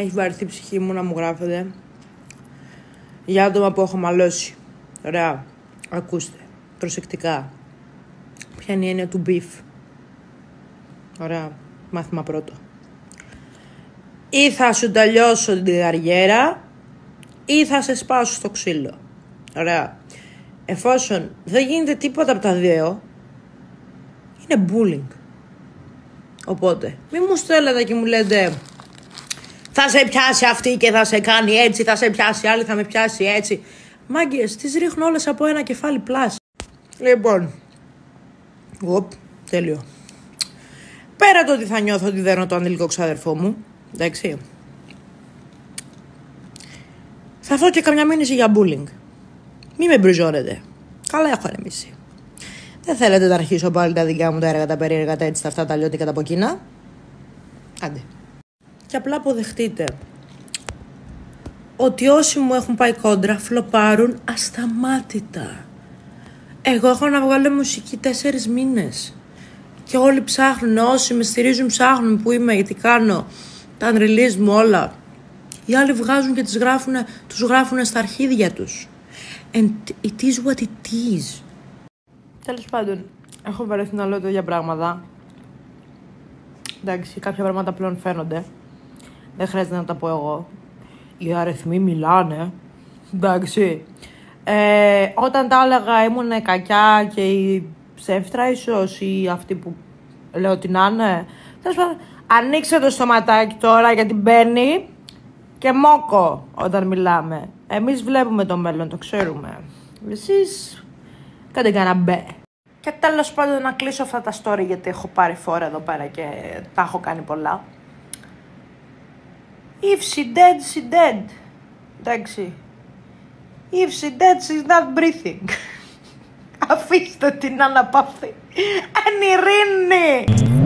έχει βαρεθεί η ψυχή μου να μου γράφετε για άτομα που έχω μαλώσει. Ωραία, ακούστε προσεκτικά. Ποια είναι η έννοια του beef? Ωραία, μάθημα πρώτο. Ή θα σου τελειώσω την καριέρα ή θα σε σπάσω στο ξύλο. Ωραία. Εφόσον δεν γίνεται τίποτα από τα δύο, είναι bullying. Οπότε μη μου στέλνετε και μου λέτε θα σε πιάσει αυτή και θα σε κάνει έτσι, θα σε πιάσει άλλη, θα με πιάσει έτσι. Μάγκες, τις ρίχνω όλες από ένα κεφάλι πλάς. Λοιπόν, οπ, τέλειο. Πέρα το ότι θα νιώθω ότι δέρνω το ανήλικο ξάδερφό μου, εντάξει, θα φάω και καμιά μήνυση για bullying. Μη με μπριζώνετε. Καλά έχω ανεμίσει. Δεν θέλετε να αρχίσω πάλι τα δικά μου τα έργα, τα περίεργα, τα έτσι, τα αυτά, τα λιώτικα, τα ποκίνα. Άντε. Και απλά αποδεχτείτε ότι όσοι μου έχουν πάει κόντρα φλοπάρουν ασταμάτητα. Εγώ έχω να βγάλω μουσική 4 μήνες. Και όλοι ψάχνουν, όσοι με στηρίζουν ψάχνουν που είμαι, τι κάνω, τα unrelease μου όλα. Οι άλλοι βγάζουν και τους γράφουν στα αρχίδια τους. And it is what it is. Τέλος πάντων, έχω βαρεθεί να λέω τέτοια πράγματα. Εντάξει, κάποια πράγματα πλέον φαίνονται. Δεν χρειάζεται να τα πω εγώ. Οι αριθμοί μιλάνε. Εντάξει. Όταν τα έλεγα ήμουν κακιά και η ψεύτρα ίσως ή αυτή που λέω την άνε. Τέλος πάντων, ανοίξε το στοματάκι τώρα γιατί μπαίνει και μόκο όταν μιλάμε. Εμείς βλέπουμε το μέλλον, το ξέρουμε. Εσείς κάντε κανένα μπέ. Και τέλος πάντων να κλείσω αυτά τα story γιατί έχω πάρει φόρα εδώ πέρα και τα έχω κάνει πολλά. If she dead, she dead. Εντάξει. If she dead, she's not breathing. Αφήστε την αναπαυθεί. Εν ειρήνη.